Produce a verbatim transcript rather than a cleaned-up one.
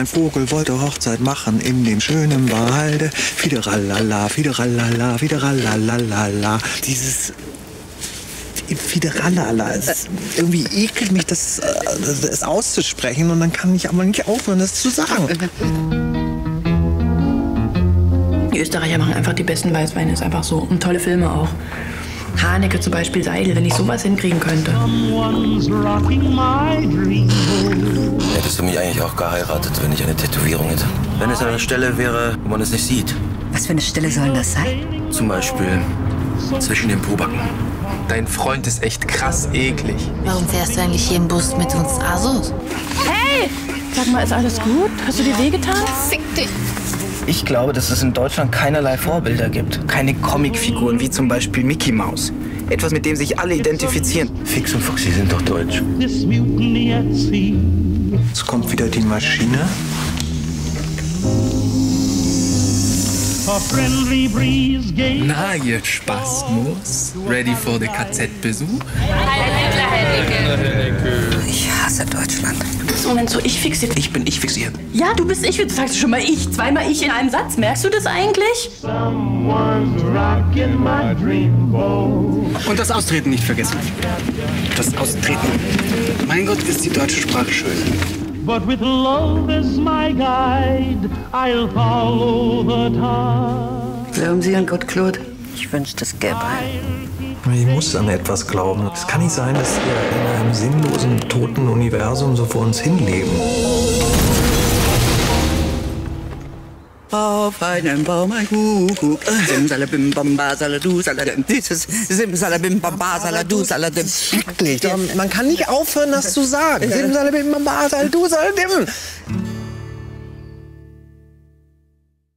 Ein Vogel wollte Hochzeit machen in dem schönen Walde. Fideralala, Fideralala, Fideralala. Dieses Fideralala. Es irgendwie ekelt mich, das, das auszusprechen. Und dann kann ich aber nicht aufhören, das zu sagen. Die Österreicher machen einfach die besten Weißweine, ist einfach so. Und tolle Filme auch. Haneke zum Beispiel, Seidel, wenn ich sowas hinkriegen könnte. Hättest du mich eigentlich auch geheiratet, wenn ich eine Tätowierung hätte? Wenn es an einer Stelle wäre, wo man es nicht sieht. Was für eine Stelle soll das sein? Zum Beispiel zwischen den Pobacken. Dein Freund ist echt krass eklig. Warum fährst du eigentlich hier im Bus mit uns Asos? Hey! Sag mal, ist alles gut? Hast du dir wehgetan? Fick dich! Ich glaube, dass es in Deutschland keinerlei Vorbilder gibt. Keine Comicfiguren wie zum Beispiel Mickey Mouse. Etwas, mit dem sich alle identifizieren. Fix und Foxy sind doch deutsch. Jetzt kommt wieder die Maschine. Na, ihr Spasmus. Ready for the K Z-Besuch? Ich hasse Deutschland. Du bist im Moment so ich fixiert. Ich bin ich fixiert. Ja, du bist ich fixiert. Sagst du schon mal ich, zweimal ich in einem Satz. Merkst du das eigentlich? Und das Austreten nicht vergessen. Das Austreten. Mein Gott, ist die deutsche Sprache schön. But with love as my guide, I'll follow the tide. Glauben Sie an Gott, Claude? Ich wünschte, es gäbe einen. Ich muss an etwas glauben. Es kann nicht sein, dass wir in einem sinnlosen, toten Universum so vor uns hinleben. Auf einem Baum ein Kuckuck, Simsalabim, Bomba, Saladu, Saladim, dieses Simsalabim, Bomba, Saladu, Saladim. Schrecklich, man kann nicht aufhören, das zu sagen. Simsalabim, Bomba, Saladu, Saladim.